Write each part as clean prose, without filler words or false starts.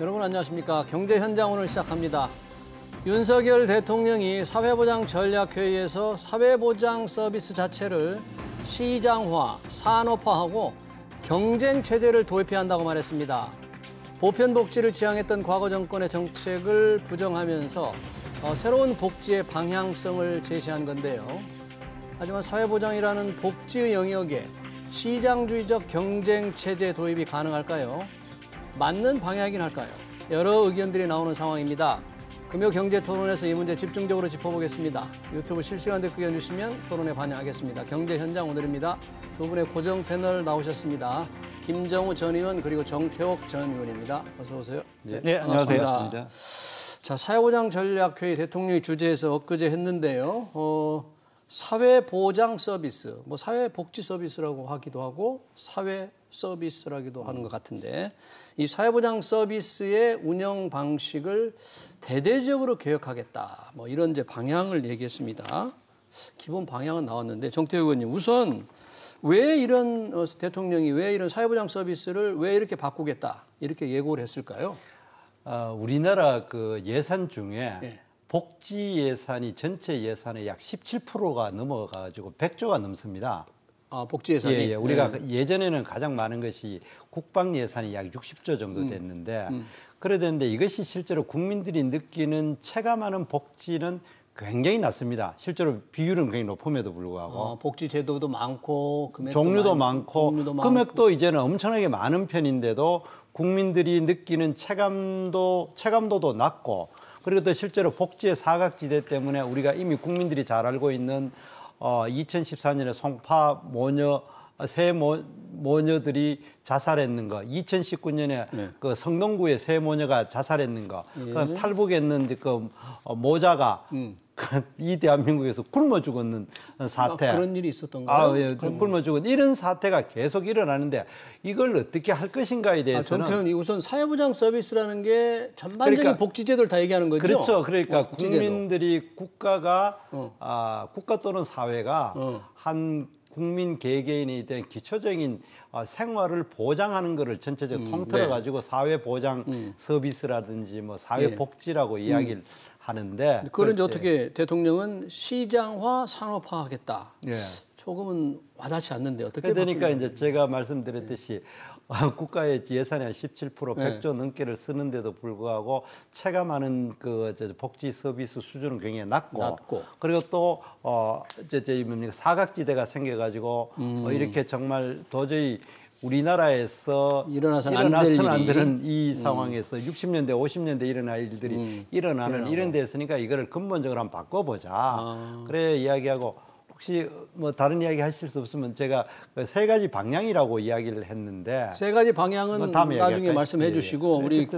여러분 안녕하십니까. 경제 현장 오늘 시작합니다. 윤석열 대통령이 사회보장 전략회의에서 사회보장 서비스 자체를 시장화, 산업화하고 경쟁체제를 도입해야 한다고 말했습니다. 보편복지를 지향했던 과거 정권의 정책을 부정하면서 새로운 복지의 방향성을 제시한 건데요. 하지만 사회보장이라는 복지의 영역에 시장주의적 경쟁체제 도입이 가능할까요? 맞는 방향이긴 할까요? 여러 의견들이 나오는 상황입니다. 금요경제토론에서 이 문제 집중적으로 짚어보겠습니다. 유튜브 실시간 댓글 주시면 토론에 반영하겠습니다. 경제현장 오늘입니다. 두 분의 고정 패널 나오셨습니다. 김정우 전 의원 그리고 정태옥 전 의원입니다. 어서 오세요. 네, 안녕하세요. 반갑습니다. 자, 사회보장 전략회의 대통령이 주재해서 엊그제 했는데요. 사회보장 서비스, 뭐 사회복지 서비스라고 하기도 하고 사회 서비스라기도 하는 것 같은데 이 사회보장 서비스의 운영 방식을 대대적으로 개혁하겠다. 뭐 이런 이제 방향을 얘기했습니다. 기본 방향은 나왔는데 정태우 의원님 우선 왜 이런 대통령이 왜 이런 사회보장 서비스를 왜 이렇게 바꾸겠다 이렇게 예고를 했을까요? 우리나라 그 예산 중에 네. 복지 예산이 전체 예산의 약 17%가 넘어가지고 100조가 넘습니다. 아, 복지 예산이? 예, 우리가 네. 예전에는 가장 많은 것이 국방 예산이 약 60조 정도 됐는데 그러던데 이것이 실제로 국민들이 느끼는 체감하는 복지는 굉장히 낮습니다. 실제로 비율은 굉장히 높음에도 불구하고. 복지 제도도 많고 금액도 종류도 많고 금액도 이제는 엄청나게 많은 편인데도 국민들이 느끼는 체감도도 낮고 그리고 또 실제로 복지의 사각지대 때문에 우리가 이미 국민들이 잘 알고 있는 2014년에 송파 모녀 세 모녀들이 자살했는 거, 2019년에 네. 그 성동구의 세 모녀가 자살했는 거, 예. 그 탈북했는 그 모자가 이 대한민국에서 굶어 죽었는 사태. 그런 일이 있었던 거예요? 예. 굶어 죽은 이런 사태가 계속 일어나는데 이걸 어떻게 할 것인가에 대해서는. 정태훈, 우선 사회보장 서비스라는 게 전반적인 그러니까, 복지제도를 다 얘기하는 거죠? 그렇죠. 그러니까 국민들이 국가가, 국가 또는 사회가 한 국민 개개인에 대한 기초적인 생활을 보장하는 것을 전체적으로 통틀어 가지고 네. 사회보장 서비스라든지 뭐 사회복지라고 네. 이야기를 하는데 그런지 어떻게 대통령은 시장화 산업화하겠다. 예. 조금은 와닿지 않는데 어떻게 그러니까 이제 제가 말씀드렸듯이 예. 국가의 예산의 17% 100조 예. 넘게를 쓰는데도 불구하고 체감하는 그 복지 서비스 수준은 굉장히 낮고. 그리고 또 사각지대가 생겨가지고 이렇게 정말 도저히 우리나라에서 일어나서는 안 되는 이 상황에서 60년대, 50년대 일어날 일들이 일어나는 이런 데였으니까 이거를 근본적으로 한번 바꿔보자. 그래 이야기하고 혹시 뭐 다른 이야기 하실 수 없으면 제가 세 가지 방향이라고 이야기를 했는데 세 가지 방향은 뭐 다음에 나중에 말씀해 주시고 예. 우리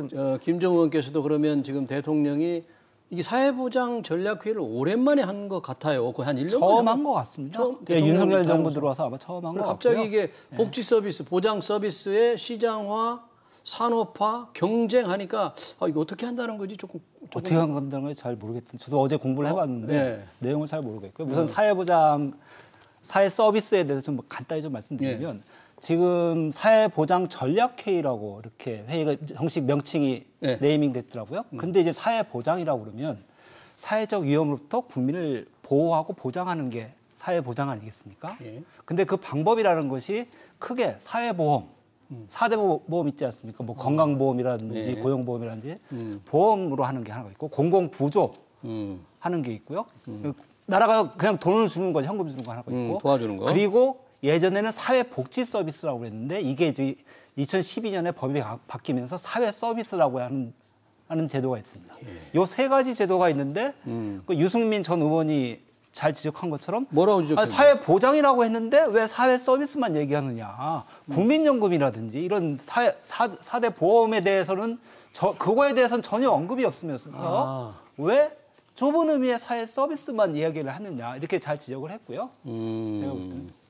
김정우 의원께서도 그러면 지금 대통령이 이게 사회보장 전략회의를 오랜만에 한 것 같아요. 거의 한 1년 처음 한 것 같습니다. 예, 윤석열 정부 들어와서 아마 처음 한 것 같고요. 갑자기 이게 예. 복지 서비스, 보장 서비스의 시장화, 산업화, 경쟁하니까 이거 어떻게 한다는 건지 조금 어떻게 한다는 건지 잘 모르겠어요. 저도 어제 공부를 해봤는데 예. 내용을 잘 모르겠고요. 우선 사회보장, 사회 서비스에 대해서 좀 간단히 좀 말씀드리면 예. 지금 사회보장 전략회의라고 이렇게 회의가 정식 명칭이 네. 네이밍 됐더라고요. 근데 이제 사회보장이라고 그러면 사회적 위험으로부터 국민을 보호하고 보장하는 게 사회보장 아니겠습니까? 네. 근데 그 방법이라는 것이 크게 사회보험, 4대 보험 있지 않습니까? 뭐 건강보험이라든지 네. 고용보험이라든지 보험으로 하는 게 하나가 있고 공공부조 하는 게 있고요. 나라가 그냥 돈을 주는 거죠. 현금 주는 거 하나가 있고. 도와주는 거. 그리고 예전에는 사회복지 서비스라고 그랬는데 이게 이제 2012년에 법이 바뀌면서 사회 서비스라고 하는 제도가 있습니다. 예. 요 세 가지 제도가 있는데 그 유승민 전 의원이 잘 지적한 것처럼 뭐라고 지적했어요? 사회 보장이라고 했는데 왜 사회 서비스만 얘기하느냐. 국민연금이라든지 이런 4대 보험에 대해서는 그거에 대해서는 전혀 언급이 없으면서 왜 좁은 의미의 사회 서비스만 이야기를 하느냐 이렇게 잘 지적을 했고요. 제가 볼 때는.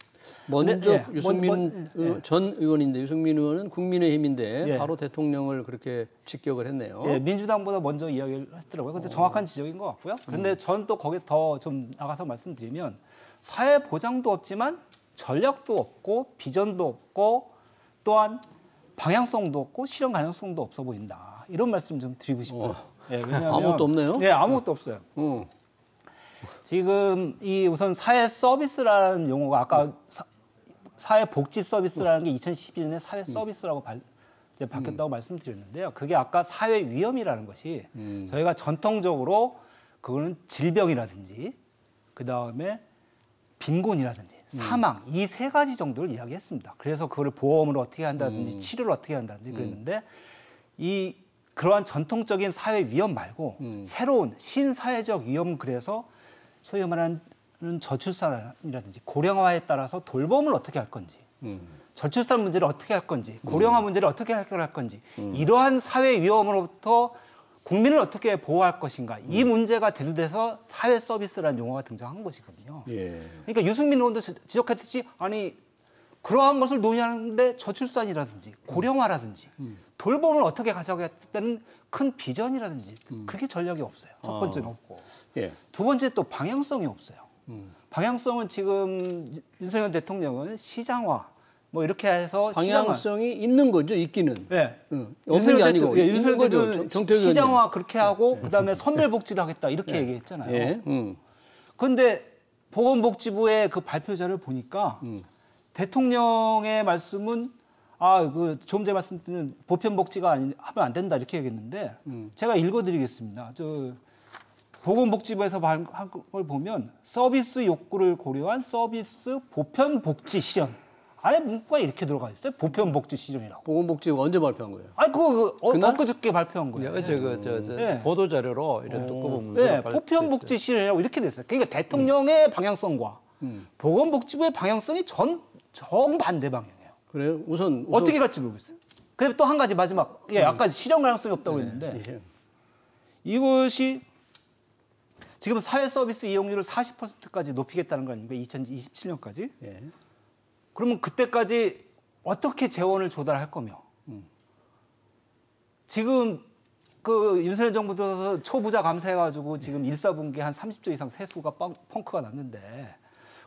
먼저 네, 유승민 전 의원인데 유승민 의원은 국민의힘인데 예. 바로 대통령을 그렇게 직격을 했네요. 예, 민주당보다 먼저 이야기를 했더라고요. 근데 정확한 지적인 것 같고요. 근데 전 또 거기에 더 좀 나가서 말씀드리면 사회 보장도 없지만 전략도 없고 비전도 없고 또한 방향성도 없고 실현 가능성도 없어 보인다. 이런 말씀 좀 드리고 싶어요. 네, 왜냐하면, 아무것도 없네요? 네, 아무것도 없어요. 지금 이 우선 사회 서비스라는 용어가 아까 사회복지 서비스라는 게 2012년에 사회 서비스라고 이제 바뀌었다고 말씀드렸는데요. 그게 아까 사회 위험이라는 것이 저희가 전통적으로 그거는 질병이라든지 그다음에 빈곤이라든지 사망 이 세 가지 정도를 이야기했습니다. 그래서 그걸 보험을 어떻게 한다든지 치료를 어떻게 한다든지 그랬는데 이 그러한 전통적인 사회 위험 말고 새로운 신사회적 위험 그래서 소위 말하는 저출산이라든지 고령화에 따라서 돌봄을 어떻게 할 건지 저출산 문제를 어떻게 할 건지 고령화 문제를 어떻게 해결할 건지 이러한 사회 위험으로부터 국민을 어떻게 보호할 것인가 이 문제가 대두돼서 사회 서비스라는 용어가 등장한 것이거든요. 예. 그러니까 유승민 의원도 지적했듯이 아니 그러한 것을 논의하는데 저출산이라든지 고령화라든지 돌봄을 어떻게 가져가겠다는 큰 비전이라든지 그게 전략이 없어요. 첫 번째는 없고 두 번째 또 방향성이 없어요. 방향성은 지금 윤석열 대통령은 시장화 뭐 이렇게 해서 방향성이 시장화. 있는 거죠, 있기는. 네. 없는 게 아니고. 예, 윤석열 대통령은 시장화 그렇게 하고 그다음에 선별복지를 하겠다 이렇게 얘기했잖아요. 그런데 보건복지부의 그 발표자를 보니까 대통령의 말씀은 아, 그 조금 전에 말씀드린 보편복지가 아니, 하면 안 된다 이렇게 얘기했는데 제가 읽어드리겠습니다. 저 보건복지부에서 한 걸 보면 서비스 욕구를 고려한 서비스 보편복지 실현. 아예 문구가 이렇게 들어가 있어요. 보편복지 실현이라고. 보건복지부가 언제 발표한 거예요? 아니, 그거 엊그저께 발표한 거예요. 보도자료로 이런 두꺼운 문제가 발표됐어요. 보편복지 실현이라고 이렇게 됐어요. 그러니까 대통령의 방향성과 보건복지부의 방향성이 정반대 방향이에요. 그래요? 우선 어떻게 갈지 모르겠어요. 그리고 또 한 가지 마지막. 약간 실현 가능성이 없다고 했는데 이것이 지금 사회 서비스 이용률을 40%까지 높이겠다는 거 아닙니까? 2027년까지. 그러면 그때까지 어떻게 재원을 조달할 거며 지금 그 윤석열 정부 들어서 초부자 감사해가지고 지금 1·4분기에 한 30조 이상 세수가 펑크가 났는데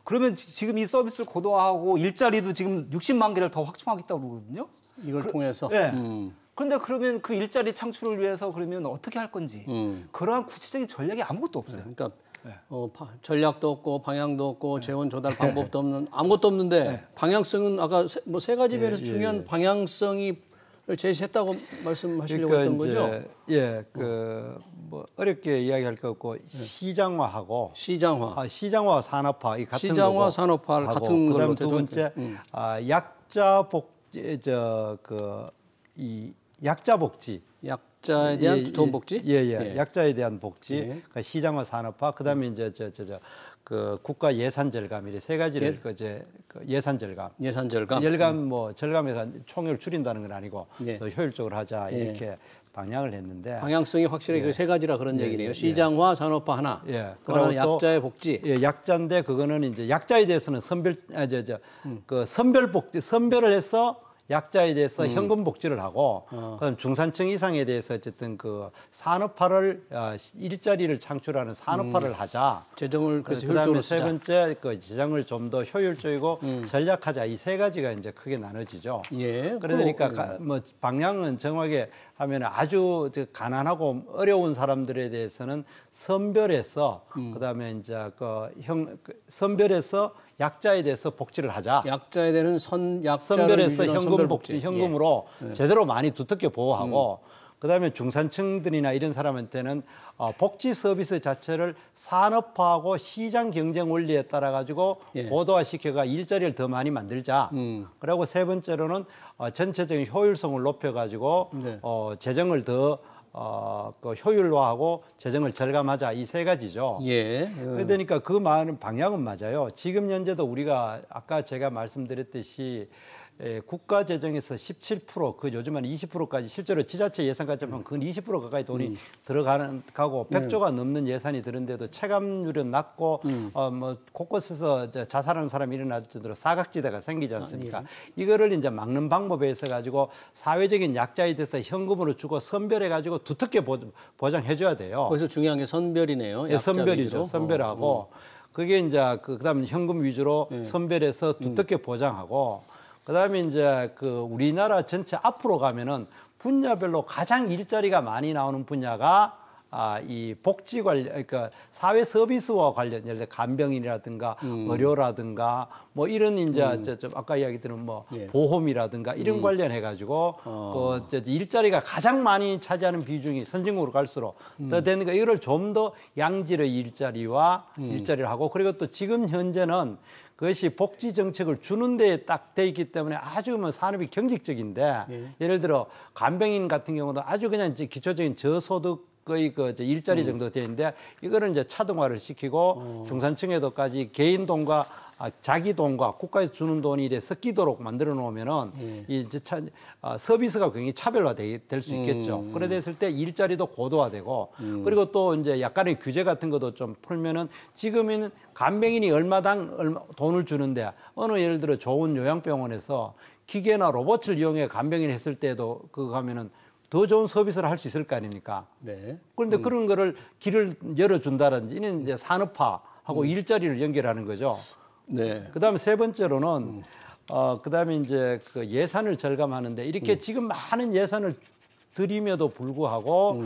그러면 지금 이 서비스를 고도화하고 일자리도 지금 60만 개를 더 확충하겠다고 그러거든요. 이걸 통해서? 네. 그런데 그러면 그 일자리 창출을 위해서 그러면 어떻게 할 건지 그러한 구체적인 전략이 아무것도 없어요. 그러니까 전략도 없고 방향도 없고 재원 조달 방법도 없는 아무것도 없는데 방향성은 아까 뭐 세 가지 면에서 중요한 방향성이 제시했다고 말씀하시려고 했던 거죠? 예, 뭐 어렵게 이야기할 것 같고 시장화하고 시장화 산업화 이 같은 거고 산업화를 같은 걸로 두 번째 약자 복지 약자 복지 약자에 대한 도움 복지 약자에 대한 복지 그러니까 시장화 산업화 그다음에 이제 그 국가 예산 절감 이래 세 가지를 예산 절감 예산 총액을 줄인다는 건 아니고 더 효율적으로 하자 이렇게 방향을 했는데 방향성이 확실히 그 세 가지라 그런 얘기네요. 시장화, 산업화 하나, 그다음에 약자의 복지. 약자인데 그거는 이제 약자에 대해서는 선별을 해서 약자에 대해서 현금 복지를 하고 그다음 중산층 이상에 대해서 어쨌든 그 산업화를 일자리를 창출하는 산업화를 하자. 재정을 그래서 효율적으로 쓰자. 그다음에 세 번째 그 재정을 좀 더 효율적이고 전략하자. 이 세 가지가 이제 크게 나눠지죠. 그러니까 뭐 방향은 정확하게 하면 아주 가난하고 어려운 사람들에 대해서는 선별해서 그다음에 이제 선별해서 약자에 대해서 복지를 하자. 약자에 대한 선별해서 현금으로 제대로 많이 두텁게 보호하고 그다음에 중산층들이나 이런 사람한테는 복지 서비스 자체를 산업화하고 시장 경쟁 원리에 따라 가지고 고도화시켜가 일자리를 더 많이 만들자. 그리고 세 번째로는 전체적인 효율성을 높여 가지고 재정을 더 그 효율화하고 재정을 절감하자 이 세 가지죠. 그러니까 그 많은 방향은 맞아요. 지금 현재도 우리가 아까 제가 말씀드렸듯이 국가 재정에서 17% 그 요즘은 20%까지 실제로 지자체 예산까지 하면 그건 20% 가까이 돈이 들어가고 100조가 넘는 예산이 드는데도 체감률은 낮고 뭐 곳곳에서 자살하는 사람이 일어날 정도로 사각지대가 생기지 않습니까? 이거를 이제 막는 방법에 있어 가지고 사회적인 약자에 대해서 현금으로 주고 선별해 가지고 두텁게 보장해 줘야 돼요. 거기서 중요한 게 선별이네요. 선별이죠. 선별하고 그게 이제 그다음 현금 위주로 선별해서 두텁게 보장하고. 그 그다음에 이제 그 우리나라 전체 앞으로 가면은 분야별로 가장 일자리가 많이 나오는 분야가 이 복지 관련, 그러니까 사회 서비스와 관련, 예를 들어 간병인이라든가 의료라든가 뭐 이런 이제 좀 아까 이야기 들은 뭐 예. 보험이라든가 이런 관련해가지고 일자리가 가장 많이 차지하는 비중이 선진국으로 갈수록 더 되니까 이거를 좀 더 양질의 일자리와 일자리를 하고, 그리고 또 지금 현재는 그것이 복지 정책을 주는 데에 딱 돼 있기 때문에 아주 뭐 산업이 경직적인데 예. 예를 들어 간병인 같은 경우도 아주 그냥 이제 기초적인 저소득 거의 그 일자리 정도 되는데 이거는 이제 차등화를 시키고 중산층에도까지 개인 돈과 자기 돈과 국가에서 주는 돈이 이렇게 섞이도록 만들어 놓으면은 이제 서비스가 굉장히 차별화될 수 있겠죠. 그래 됐을 때 일자리도 고도화되고 그리고 또 이제 약간의 규제 같은 것도 좀 풀면은 지금은 간병인이 얼마 돈을 주는데 어느 예를 들어 좋은 요양병원에서 기계나 로봇을 이용해 간병인 했을 때도 그거 하면은 더 좋은 서비스를 할 수 있을 거 아닙니까? 네. 그런데 그런 거를 길을 열어준다든지 이는 이제 산업화하고 일자리를 연결하는 거죠. 네. 그다음에 세 번째로는 그다음에 이제 그 예산을 절감하는데 이렇게 지금 많은 예산을 들임에도 불구하고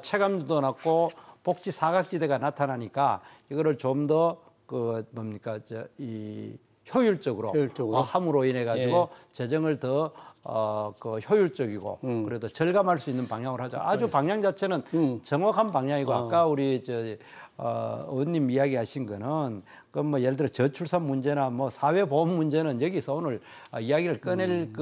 체감도 낮고 복지 사각지대가 나타나니까 이거를 좀 더 그 뭡니까 이 효율적으로 함으로 인해 가지고 예. 재정을 더 그 효율적이고 그래도 절감할 수 있는 방향으로 하자. 아주 방향 자체는 정확한 방향이고 아까 우리 의원님 이야기하신 거는 그 뭐 예를 들어 저출산 문제나 뭐 사회보험 문제는 여기서 오늘 이야기를 꺼낼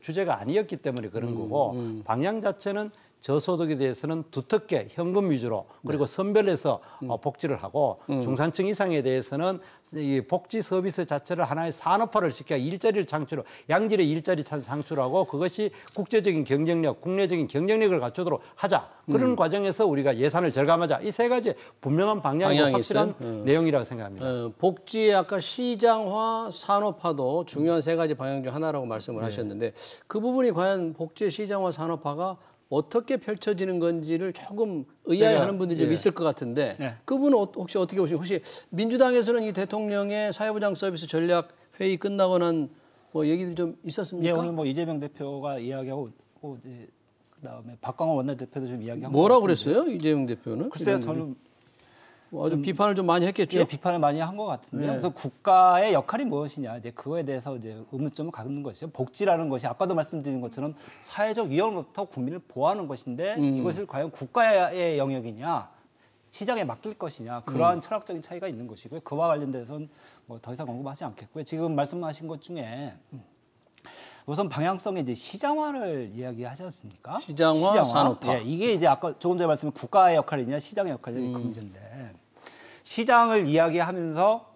주제가 아니었기 때문에 그런 거고 방향 자체는 저소득에 대해서는 두텁게 현금 위주로 그리고 선별해서 복지를 하고 중산층 이상에 대해서는 이 복지 서비스 자체를 하나의 산업화를 시켜 일자리를 창출하고 양질의 일자리 창출하고 그것이 국제적인 경쟁력, 국내적인 경쟁력을 갖추도록 하자. 그런 과정에서 우리가 예산을 절감하자. 이 세 가지 분명한 방향이 확실한 내용이라고 생각합니다. 복지의 아까 시장화, 산업화도 중요한 세 가지 방향 중 하나라고 말씀을 하셨는데 그 부분이 과연 복지의 시장화, 산업화가 어떻게 펼쳐지는 건지를 조금 의아해하는 분들이 좀 있을 것 같은데 그분은 혹시 어떻게 보시면 혹시 민주당에서는 이 대통령의 사회보장 서비스 전략 회의 끝나고 난 뭐 얘기들 좀 있었습니까? 예, 오늘 뭐 이재명 대표가 이야기하고 이제 그다음에 박광호 원내대표도 좀 이야기하고 뭐라고 그랬어요? 이재명 대표는? 글쎄요, 저는 뭐 아주 비판을 좀 많이 했겠죠. 예, 비판을 많이 한 것 같은데. 네. 그래서 국가의 역할이 무엇이냐, 이제 그거에 대해서 이제 의문점을 갖는 것이죠. 복지라는 것이 아까도 말씀드린 것처럼 사회적 위험으로부터 국민을 보호하는 것인데 이것을 과연 국가의 영역이냐, 시장에 맡길 것이냐 그러한 철학적인 차이가 있는 것이고요. 그와 관련돼서는 뭐 더 이상 언급하지 않겠고요. 지금 말씀하신 것 중에. 우선 방향성의 이제 시장화를 이야기하지 않습니까? 시장화, 산업화. 예, 이게 이제 아까 조금 전에 말씀드린 국가의 역할이냐 시장의 역할이냐 그 문제인데 시장을 이야기하면서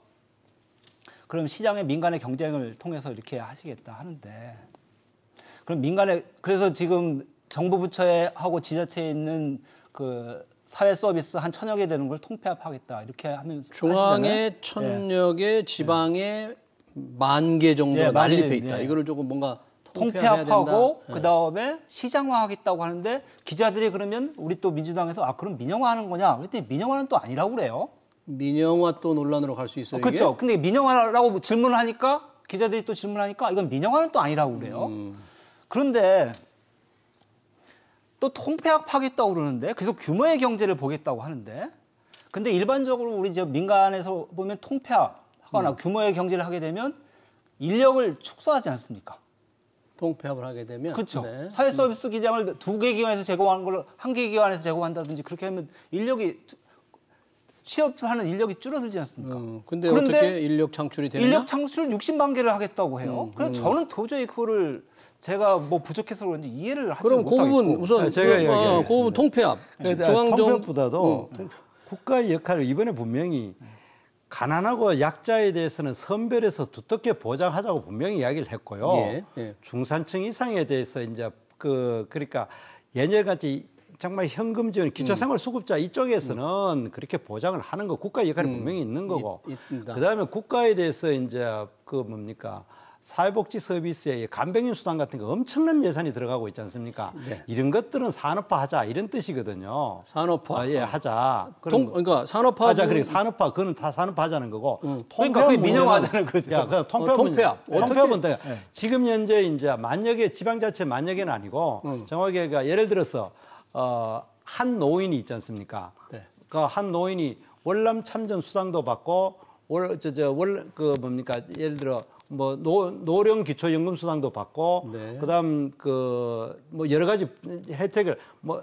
그럼 시장의 민간의 경쟁을 통해서 이렇게 하시겠다 하는데 그럼 민간의 그래서 지금 정부 부처에 하고 지자체에 있는 그 사회 서비스 한 1000여 개 되는 걸 통폐합하겠다 이렇게 하면서 중앙의 1000여 개, 지방의 10,000개 정도 난립해 있다. 이거를 조금 뭔가 통폐합하고 그 다음에 시장화하겠다고 하는데 기자들이 그러면 우리 또 민주당에서 아 그럼 민영화하는 거냐? 그랬더니 민영화는 또 아니라고 그래요. 민영화 또 논란으로 갈 수 있어요. 그렇죠. 근데 민영화라고 질문하니까 기자들이 또 질문하니까 이건 민영화는 또 아니라고 그래요. 그런데 또 통폐합하겠다고 그러는데 그래서 규모의 경제를 보겠다고 하는데 근데 일반적으로 우리 이제 민간에서 보면 통폐합 규모의 경제를 하게 되면 인력을 축소하지 않습니까? 통폐합을 하게 되면 그렇죠. 네. 사회 서비스 기장을 2개 기관에서 제공하는 걸 1개 기관에서 제공한다든지 그렇게 하면 인력이 취업하는 인력이 줄어들지 않습니까? 그런데 어떻게 인력 창출이 되냐? 인력 창출 60만 개를 하겠다고 해요. 그래서 저는 도저히 그거를 제가 뭐 부족해서 그런지 이해를 하지 못하겠고. 그럼 그 부분 우선 그 부분 통폐합. 통폐합보다도 국가의 역할을 이번에 분명히 가난하고 약자에 대해서는 선별해서 두텁게 보장하자고 분명히 이야기를 했고요. 중산층 이상에 대해서 이제 그러니까 예년같이 정말 현금 지원, 기초생활수급자 이쪽에서는 그렇게 보장을 하는 거 국가의 역할이 분명히 있는 거고. 그다음에 국가에 대해서 이제 뭡니까 사회복지 서비스에 간병인 수당 같은 거 엄청난 예산이 들어가고 있지 않습니까? 네. 이런 것들은 산업화하자 이런 뜻이거든요. 산업화. 아, 예, 하자. 그러니까 산업화. 하자. 그래 산업화. 그거는 다 산업화하자는 거고. 그러니까 그게 민영화하자는 거죠. 통폐합. 통폐합은 네. 지금 현재 이제 만여 개 지방자치 만여 개는 아니고 정확히 예를 들어서 한 노인이 있지 않습니까? 네. 그러니까 한 노인이 월남 참전 수당도 받고 예를 들어 뭐 노령 기초 연금 수당도 받고 네. 그다음 뭐 여러 가지 혜택을 뭐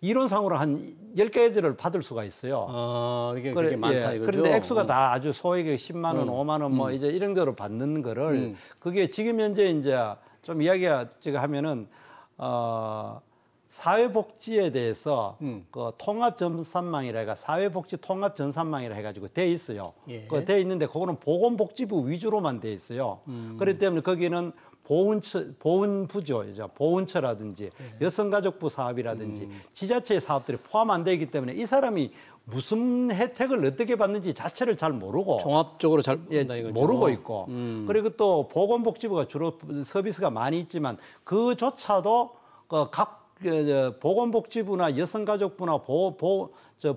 이론상으로 한 10가지를 받을 수가 있어요. 아, 이게 그래, 많다 예, 이거죠. 그런데 액수가 다 아주 소액의 10만 원, 5만 원 뭐 이제 이런 거로 받는 거를 그게 지금 현재 이제 좀 이야기가 제가 하면은 사회복지에 대해서 통합전산망이라 해가 사회복지 통합전산망이라 해가지고 돼 있어요. 예. 그 돼 있는데 그거는 보건복지부 위주로만 돼 있어요. 그렇기 때문에 거기는 보훈부죠, 이제 보훈처라든지 예. 여성가족부 사업이라든지 지자체의 사업들이 포함 안 되기 때문에 이 사람이 무슨 혜택을 어떻게 받는지 자체를 잘 모르고 종합적으로 잘 모르고 있고 그리고 또 보건복지부가 주로 서비스가 많이 있지만 그조차도 각 보건복지부나 여성가족부나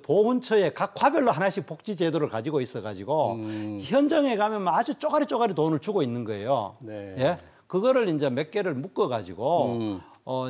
보훈처에 각 화별로 하나씩 복지제도를 가지고 있어가지고 현장에 가면 아주 쪼가리쪼가리 돈을 주고 있는 거예요. 네. 예? 그거를 이제 몇 개를 묶어가지고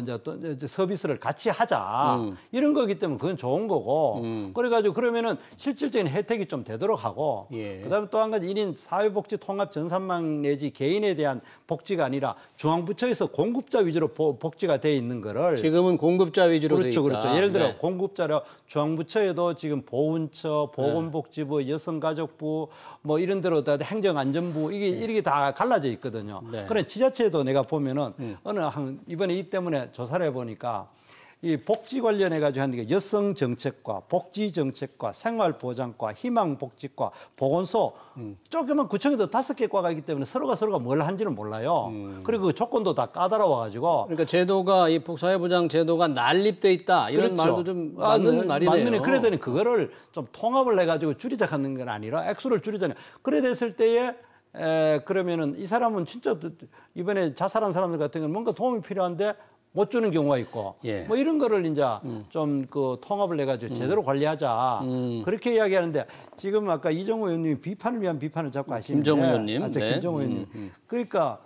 이제 또 서비스를 같이 하자 이런 거기 때문에 그건 좋은 거고 그래가지고 그러면은 실질적인 혜택이 좀 되도록 하고 예. 그다음에 또 한 가지 1인 사회복지 통합 전산망 내지 개인에 대한 복지가 아니라 중앙부처에서 공급자 위주로 복지가 돼 있는 거를 지금은 공급자 위주로 그렇죠, 돼 있다. 그렇죠. 예를 들어 네. 공급자로 중앙부처에도 지금 보훈처, 보건복지부, 네. 여성가족부 뭐 이런 데로 다 행정안전부 이게 다 갈라져 있거든요. 네. 그래 지자체에도 내가 보면은 어느 한 이번에 이 때문에 조사를 해보니까 이 복지 관련해가지고 하는 게 여성정책과 복지정책과 생활보장과 희망복지과 보건소 조그만 구청에도 5개 과가 있기 때문에 서로가 뭘 한지는 몰라요. 그리고 그 조건도 다 까다로워가지고. 그러니까 제도가 이 사회보장 제도가 난립돼 있다 이런 그렇죠. 말도 좀 맞는 말이네요. 맞는 그래더니 그거를 좀 통합을 해가지고 줄이자는 건 아니라 액수를 줄이자는. 그래 됐을 때에. 그러면은 이 사람은 진짜 이번에 자살한 사람들 같은 경우는 뭔가 도움이 필요한데 못 주는 경우가 있고 예. 뭐 이런 거를 이제 좀 통합을 해가지고 제대로 관리하자 그렇게 이야기하는데 지금 아까 이정우 의원님이 비판을 위한 비판을 자꾸 하시는데 김정우 의원님, 네. 김정우 의원님. 그러니까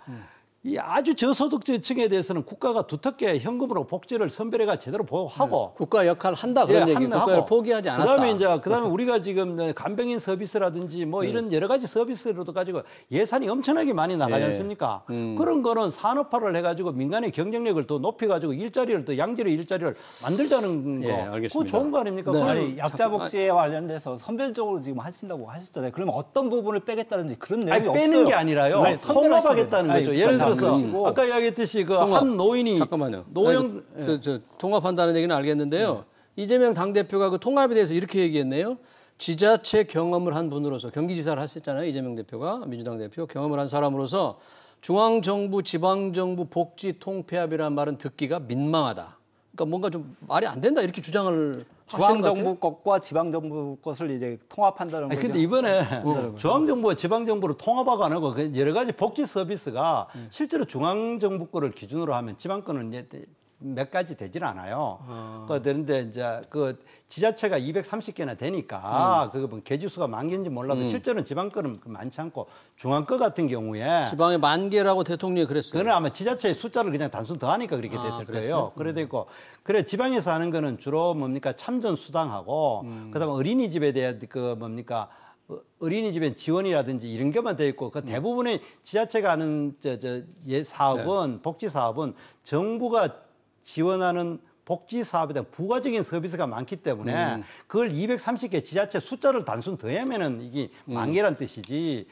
이 아주 저소득층에 대해서는 국가가 두텁게 현금으로 복지를 선별해가 제대로 보호하고 네. 국가 역할을 한다 그런 예, 얘기 국가를 포기하지 않았다. 그다음에 우리가 지금 간병인 서비스라든지 뭐 이런 여러 가지 서비스로도 가지고 예산이 엄청나게 많이 나가지 않습니까? 그런 거는 산업화를 해가지고 민간의 경쟁력을 더 높여가지고 일자리를 더 양질의 일자리를 만들자는 거. 예, 알겠습니다. 그거 좋은 거 아닙니까? 네. 아니, 약자 복지에 관련돼서 선별적으로 지금 하신다고 하셨잖아요. 그러면 어떤 부분을 빼겠다든지 그런 내용이 없어요. 빼는 게 아니라요. 통합하겠다는 거죠. 예를 들어 아까 이야기했듯이 그 한 노인이 잠깐만요. 노령 통합한다는 얘기는 알겠는데요. 네. 이재명 당대표가 그 통합에 대해서 이렇게 얘기했네요. 지자체 경험을 한 분으로서 경기지사를 하셨잖아요. 이재명 대표가 민주당 대표 경험을 한 사람으로서 중앙정부, 지방정부 복지 통폐합이라는 말은 듣기가 민망하다. 그러니까 뭔가 좀 말이 안 된다 이렇게 주장을. 중앙정부 것과 지방정부 것을 이제 통합한다는 거죠. 근데 이번에 중앙정부와 지방정부를 통합하고 안 하고 여러 가지 복지 서비스가 실제로 중앙정부 거를 기준으로 하면 지방 거는 이제 몇 가지 되질 않아요. 그런데 이제 그 지자체가 230개나 되니까 그거 개지수가 만 개인지 몰라도 실제로는 지방 거는 많지 않고 중앙 거 같은 경우에 지방에 10,000개라고 대통령이 그랬어요. 그건 아마 지자체의 숫자를 그냥 단순 더하니까 그렇게 됐을 거예요. 그래도 있고 그래 지방에서 하는 거는 주로 뭡니까 참전 수당하고 그다음에 어린이집에 대한 어린이집엔 지원이라든지 이런 것만 돼 있고 그 대부분의 지자체가 하는 사업은 네. 복지 사업은 정부가 지원하는 복지 사업에 대한 부가적인 서비스가 많기 때문에 그걸 230개 지자체 숫자를 단순 더하면은 이게 만개란 뜻이지.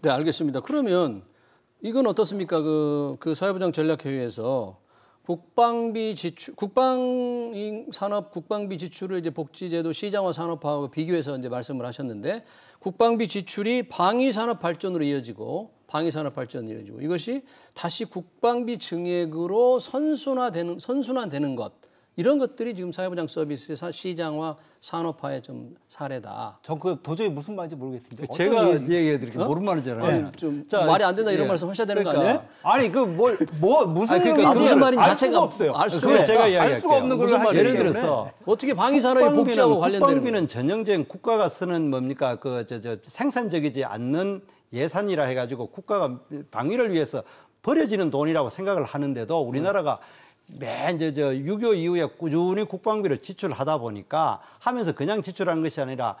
네, 알겠습니다. 그러면 이건 어떻습니까? 그 사회부장 전략회의에서 국방비 지출을 이제 복지제도 시장화 산업화하고 비교해서 이제 말씀을 하셨는데 국방비 지출이 방위산업 발전으로 이어지고 이것이 다시 국방비 증액으로 선순환되는 것 이런 것들이 지금 사회보장 서비스 시장화 산업화의 좀 사례다. 전 그 도저히 무슨 말인지 모르겠습니다. 제가 얘기해드릴게요. 모르는 말이잖아요. 자, 말이 안 된다 이런 말씀 하셔야 되는 거 아니에요? 아니 그 무슨 말인지 자체가 없어요. 알 수가 없다. 제가 이야기할게요. 알 수가 없는 걸로 하시는 예를 들어서 어떻게 방위산업이 복지하고 관련되는 국방비는 전형적인 국가가 쓰는 뭡니까 그 생산적이지 않는 예산이라 해가지고 국가가 방위를 위해서 버려지는 돈이라고 생각을 하는데도 우리나라가 맨 유교 이후에 꾸준히 국방비를 지출하다 보니까 하면서 그냥 지출하는 것이 아니라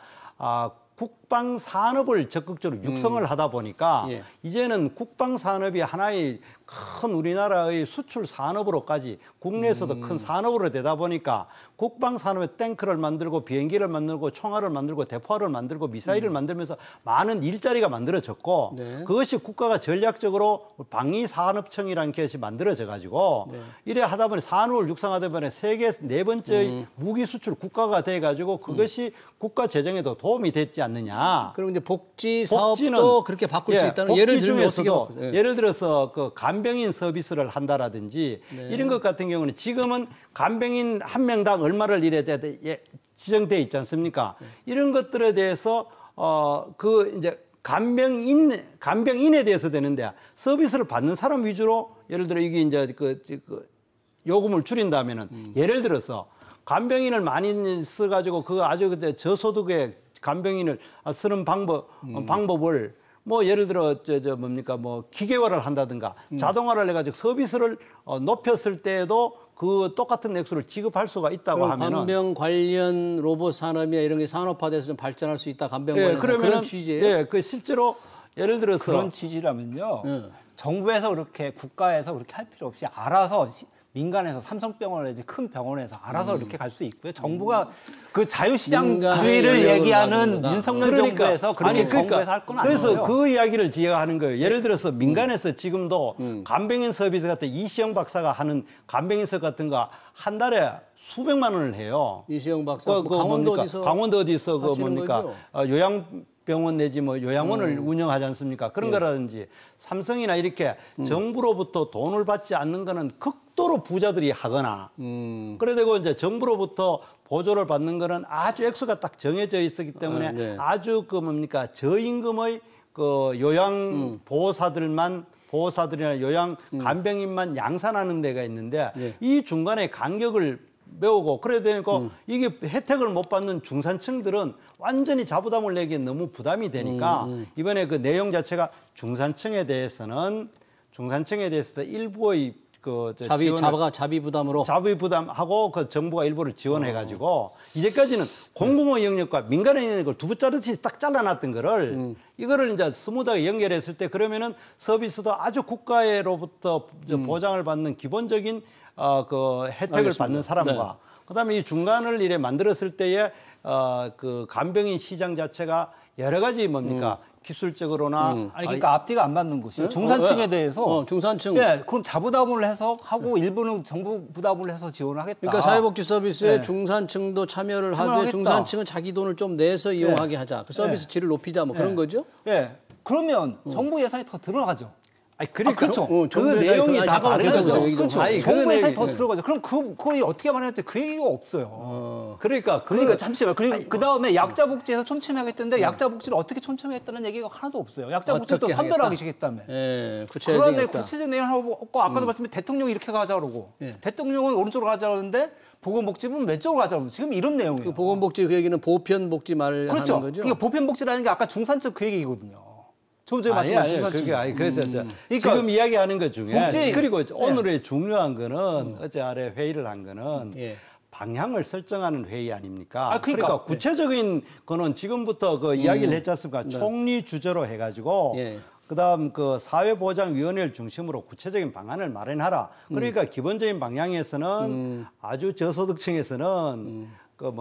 국방 산업을 적극적으로 육성을 하다 보니까 예. 이제는 국방 산업이 하나의 큰 우리나라의 수출 산업으로까지 국내에서도 큰 산업으로 되다 보니까 국방 산업에 탱크를 만들고 비행기를 만들고 총알을 만들고 대포알을 만들고 미사일을 만들면서 많은 일자리가 만들어졌고 네. 그것이 국가가 전략적으로 방위산업청이라는 것이 만들어져가지고 네. 이래 하다 보니 산업을 육성하다 보니 세계 4번째의 무기 수출 국가가 돼가지고 그것이 국가 재정에도 도움이 됐지 않느냐. 그럼 이제 복지 사업도 복지는, 그렇게 바꿀 수 있다는 예를 중에서도 예. 예를 들어서 그 간병인 서비스를 한다라든지 네. 이런 것 같은 경우는 지금은 간병인 한 명당 얼마를 이래 지정돼 있지 않습니까? 네. 이런 것들에 대해서 그 이제 간병인에 대해서 되는데 서비스를 받는 사람 위주로 예를 들어 이게 이제 그 요금을 줄인다면은 예를 들어서 간병인을 많이 써가지고 그 아주 그때 저소득의 간병인을 쓰는 방법을 뭐 예를 들어 기계화를 한다든가 자동화를 해가지고 서비스를 높였을 때에도 그 똑같은 액수를 지급할 수가 있다고 하면은 간병 관련 로봇 산업이나 이런 게 산업화돼서 좀 발전할 수 있다 간병 관련 예, 그런 취지예요. 예, 그 실제로 예를 들어서 그런 취지라면요. 정부에서 그렇게 국가에서 그렇게 할 필요 없이 알아서. 민간에서 삼성병원을 이제 큰 병원에서 알아서 이렇게 갈 수 있고요. 정부가 그 자유시장주의를 얘기하는 윤석열 정부에서 그렇게 정부에서 할 건 아니에요. 그래서 그 이야기를 제가 하는 거예요. 예를 들어서 민간에서 지금도 간병인 서비스 같은 이시영 박사가 하는 간병인 서비스 같은 거 한 달에 수백만 원을 해요. 이시영 박사 강원도 어디서 그 뭡니까 요양 병원 내지 뭐 요양원을 운영하지 않습니까? 그런 거라든지 삼성이나 이렇게 정부로부터 돈을 받지 않는 거는 극도로 부자들이 하거나 그래 되고 이제 정부로부터 보조를 받는 거는 아주 액수가 딱 정해져 있었기 때문에 아주 그 저임금의 그 요양 보호사들이나 요양 간병인만 양산하는 데가 있는데 이 중간에 간격을 배우고 그래야 되니까 이게 혜택을 못 받는 중산층들은 완전히 자부담을 내기엔 너무 부담이 되니까 이번에 그 내용 자체가 중산층에 대해서 일부의 그 자비 부담하고 그 정부가 일부를 지원해가지고 이제까지는 공공의 영역과 민간의 영역을 두 자르듯이 딱 잘라놨던 거를 이거를 이제 스무드하게 연결했을 때 그러면은 서비스도 아주 국가로부터 보장을 받는 기본적인 그 혜택을 알겠습니다. 받는 사람과 네. 그다음에 이 중간을 이래 만들었을 때에 그 간병인 시장 자체가 여러 가지 기술적으로나 아니 그러니까 앞뒤가 안 맞는 것이에요. 중산층에 대해서 중산층 예, 그럼 자부담을 해서 하고 일부는 정부 부담을 해서 지원하겠다. 그러니까 사회복지 서비스에 예. 중산층도 참여를 하되 중산층은 자기 돈을 좀 내서 이용하게 하자. 그 서비스 질을 높이자 그런 거죠? 예. 그러면 정부 예산이 더 들어가죠. 아니 그렇죠. 그 내용이 다 다르죠. 그렇죠. 정부 예산이 더 들어가죠. 그럼 거의 어떻게 말했는지 그 얘기가 없어요. 그러니까 잠시만. 그리고 그 다음에 약자 복지에서 촘촘히 하겠다는데 약자 복지를 어떻게 촘촘히 했다는 얘기가 하나도 없어요. 약자 복지도 선별하시겠다며. 예, 그런데 구체적인 내용하고 없고 아까도 말씀드린 대통령이 이렇게 가자 그러고 대통령은 오른쪽으로 가자 그러는데 보건복지부는 왼쪽으로 가자 그러고 지금 이런 내용이에요. 보건복지 그 얘기는 보편복지 말하는 거죠. 그렇죠. 보편복지라는 게 아까 중산층 그 얘기거든요. 좀 전에 말씀하신 그게 그러니까 지금 이야기하는 것 중에 복지, 그리고 오늘의 중요한 거는 어제 아래 회의를 한 거는 방향을 설정하는 회의 아닙니까? 그러니까 구체적인 거는 지금부터 그 이야기를 했지 않습니까? 총리 주제로 해가지고 그다음 그 사회보장위원회를 중심으로 구체적인 방안을 마련하라. 그러니까 기본적인 방향에서는 아주 저소득층에서는 그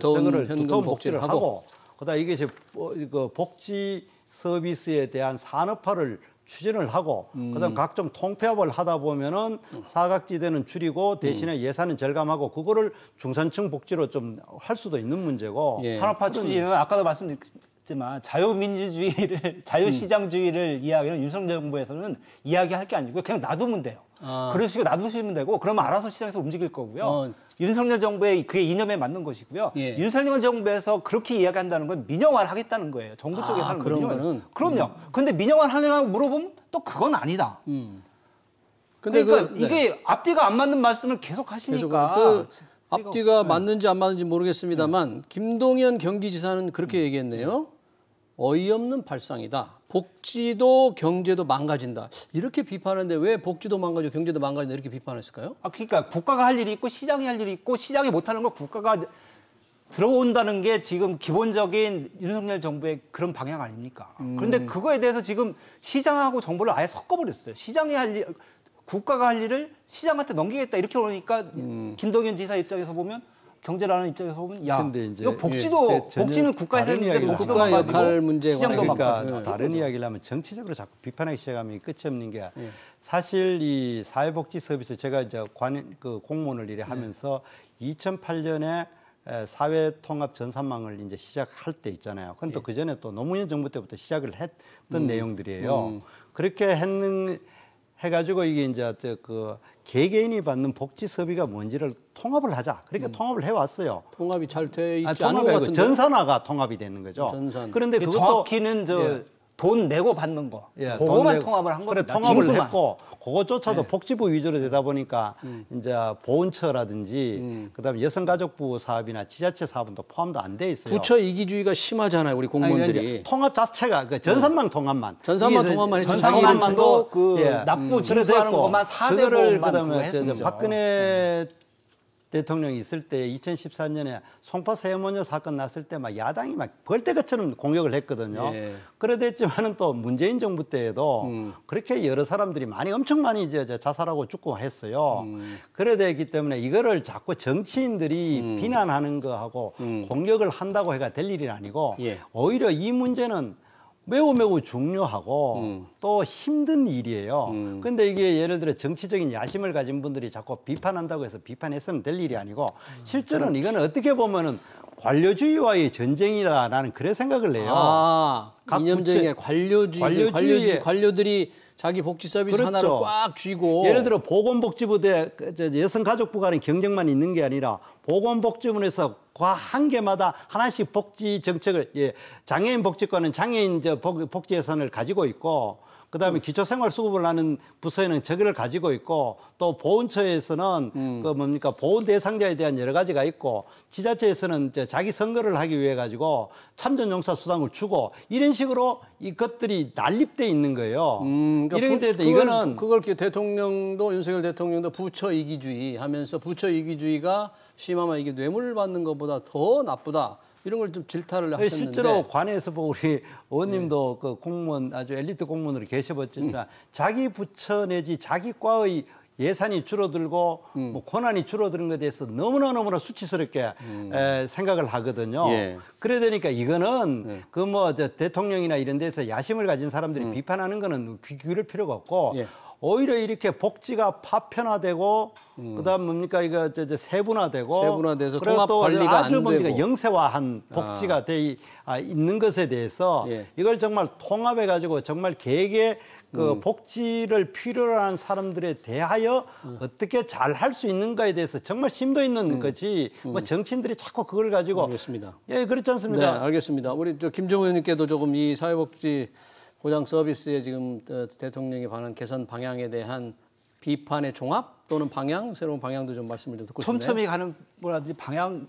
두터운 복지를 하고 그다음 이게 이제 그 복지 서비스에 대한 산업화를 추진을 하고 그다음 각종 통폐합을 하다 보면은 사각지대는 줄이고 대신에 예산은 절감하고 그거를 중산층 복지로 좀 할 수도 있는 문제고 산업화 추진은 아까도 말씀드린 있지만 자유민주주의를, 자유시장주의를 이야기하는 윤석열 정부에서는 이야기할 게 아니고 그냥 놔두면 돼요. 아. 그런 식으로 놔두시면 되고 그러면 알아서 시장에서 움직일 거고요. 윤석열 정부의 그게 이념에 맞는 것이고요. 예. 윤석열 정부에서 그렇게 이야기한다는 건 민영화를 하겠다는 거예요. 정부 쪽에서 하는 그런 거는. 그럼요. 근데 민영화를 하려고 물어보면 또 그건 아니다. 근데 그러니까 이게 앞뒤가 안 맞는 말씀을 계속 하시니까. 앞뒤가 맞는지 안 맞는지 모르겠습니다만 김동연 경기지사는 그렇게 얘기했네요. 어이없는 발상이다. 복지도 경제도 망가진다. 이렇게 비판하는데 왜 복지도 망가지고 경제도 망가진다 이렇게 비판했을까요? 아, 그러니까 국가가 할 일이 있고 시장이 할 일이 있고 시장이 못하는 걸 국가가 들어온다는 게 지금 기본적인 윤석열 정부의 그런 방향 아닙니까? 그런데 그거에 대해서 지금 시장하고 정부를 아예 섞어버렸어요. 시장이 할 일... 국가가 할 일을 시장한테 넘기겠다 이렇게 그러니까 김동연 지사 입장에서 보면 경제라는 입장에서 보면 야 이거 복지도 복지는 국가에서 했는데 복지도 역할 문제 시장도 그러니까 다른 이야기를 하면 정치적으로 자꾸 비판하기 시작하면 끝이 없는 게 사실 이 사회복지 서비스 제가 이제 그 공무원을 일해 하면서 2008년에 사회통합 전산망을 이제 시작할 때 있잖아요. 그건 또 그 전에 또 노무현 정부 때부터 시작을 했던 내용들이에요. 그렇게 했는 해가지고 이게 이제 그 개개인이 받는 복지 서비가 뭔지를 통합을 하자. 그렇게 통합을 해왔어요. 통합이 잘 돼 있지 않은 것 같은데 전산화가 통합이 되는 거죠. 전산. 그런데 그것도 정확히는 돈 내고 받는 거. 그거만 통합을 한 겁니다. 통합을 했고 그거조차도 복지부 위주로 되다 보니까 이제 보훈처라든지 그다음에 여성가족부 사업이나 지자체 사업은 또 포함도 안 돼 있어요. 부처 이기주의가 심하잖아요. 우리 공무원들이. 아니, 통합 자체가 그 전산망 통합만. 전산망 통합만 했지. 전산망도 납부 진행하는 것만 4대를 했었죠. 박근혜 대통령이 있을 때 2014년에 송파 모녀 사건 났을 때 막 야당이 막 벌떼것처럼 공격을 했거든요. 그러됐지만은 또 문재인 정부 때에도 그렇게 여러 사람들이 엄청 많이 이제 자살하고 죽고 했어요. 그러됐기 때문에 이거를 자꾸 정치인들이 비난하는 거하고 공격을 한다고 해가 될 일이 아니고 오히려 이 문제는 매우 중요하고 또 힘든 일이에요. 근데 이게 예를 들어 정치적인 야심을 가진 분들이 자꾸 비판한다고 해서 비판했으면 될 일이 아니고 실제로는 이건 어떻게 보면은 관료주의와의 전쟁이라는 그런 생각을 해요. 아, 이념적인 관료주의. 관료들이 자기 복지 서비스 하나를 꽉 쥐고 예를 들어 보건복지부 대 여성가족부 간의 경쟁만 있는 게 아니라 보건복지부에서 한 개마다 하나씩 복지 정책을 장애인 복지과는 장애인 복지 예산을 가지고 있고 그다음에 기초생활수급을 하는 부서에는 저기를 가지고 있고 또 보훈처에서는 그 뭡니까 보훈 대상자에 대한 여러 가지가 있고 지자체에서는 이제 자기 선거를 하기 위해 가지고 참전용사 수당을 주고 이런 식으로 이것들이 난립돼 있는 거예요. 그러니까 이거는 그걸 대통령도 윤석열 대통령도 부처 이기주의 하면서 부처 이기주의가 심하면 이게 뇌물을 받는 것보다 더 나쁘다. 이런 걸 좀 질타를 하셨는데 실제로 관에서 우리 의원님도 그 공무원 아주 엘리트 공무원으로 계셔봤지만 자기 부처 내지 자기 과의 예산이 줄어들고 뭐 권한이 줄어드는 것에 대해서 너무나 수치스럽게 생각을 하거든요. 그래 되니까 이거는 그 뭐 대통령이나 이런 데서 야심을 가진 사람들이 비판하는 거는 귀 기울일 필요가 없고. 오히려 이렇게 복지가 파편화되고 그다음 뭡니까 이거 세분화되고 세분화돼서 통합 관리가 안 되고 아주 뭡니까 영세화한 복지가 돼 있는 것에 대해서 이걸 정말 통합해 가지고 정말 개개 그 복지를 필요로 하는 사람들에 대하여 어떻게 잘 할 수 있는가에 대해서 정말 심도 있는 거지 뭐 정치인들이 자꾸 그걸 가지고 알겠습니다. 그렇지 않습니까? 네, 알겠습니다. 우리 김정우 의원님께도 조금 이 사회복지 보장 서비스의 지금 대통령이 반한 개선 방향에 대한 비판의 종합 또는 방향, 새로운 방향도 좀 말씀을 좀 듣고 싶네요. 촘촘히 가는 거라든지 방향은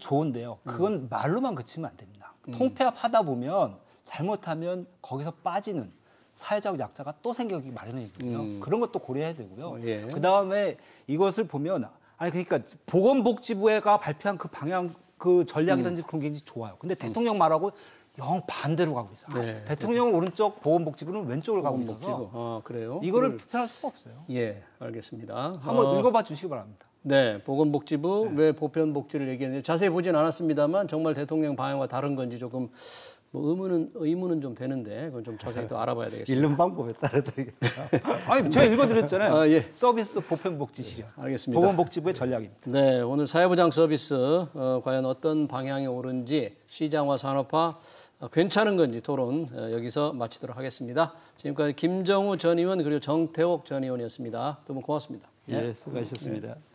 좋은데요. 그건 말로만 그치면 안 됩니다. 통폐합하다 보면 잘못하면 거기서 빠지는 사회적 약자가 또 생기기 마련이거든요. 그런 것도 고려해야 되고요. 그다음에 이것을 보면 그러니까 보건복지부가 발표한 그 방향, 그 전략이든지 그런 게 굉장히 좋아요. 근데 대통령 말하고 영 반대로 가고 있어요. 대통령은 오른쪽, 보건복지부는 왼쪽으로 가고 있어서 그래요? 이거를 비판할 수가 없어요. 알겠습니다. 한번 읽어봐 주시기 바랍니다. 네, 보건복지부 왜 보편복지를 얘기했는지 자세히 보진 않았습니다만 정말 대통령 방향과 다른 건지 조금 뭐 의무는 좀 되는데 그건 좀 자세히 또 알아봐야 되겠습니다. 읽는 방법에 따라 드리겠습니다. 아니 제가 읽어드렸잖아요. 아, 예. 서비스 보편복지 실현. 알겠습니다. 보건복지부의 전략입니다. 네, 오늘 사회보장 서비스 과연 어떤 방향에 오른지 시장화 산업화 괜찮은 건지 토론 여기서 마치도록 하겠습니다. 지금까지 김정우 전 의원 그리고 정태옥 전 의원이었습니다. 두 분 고맙습니다. 예, 수고하셨습니다. 네.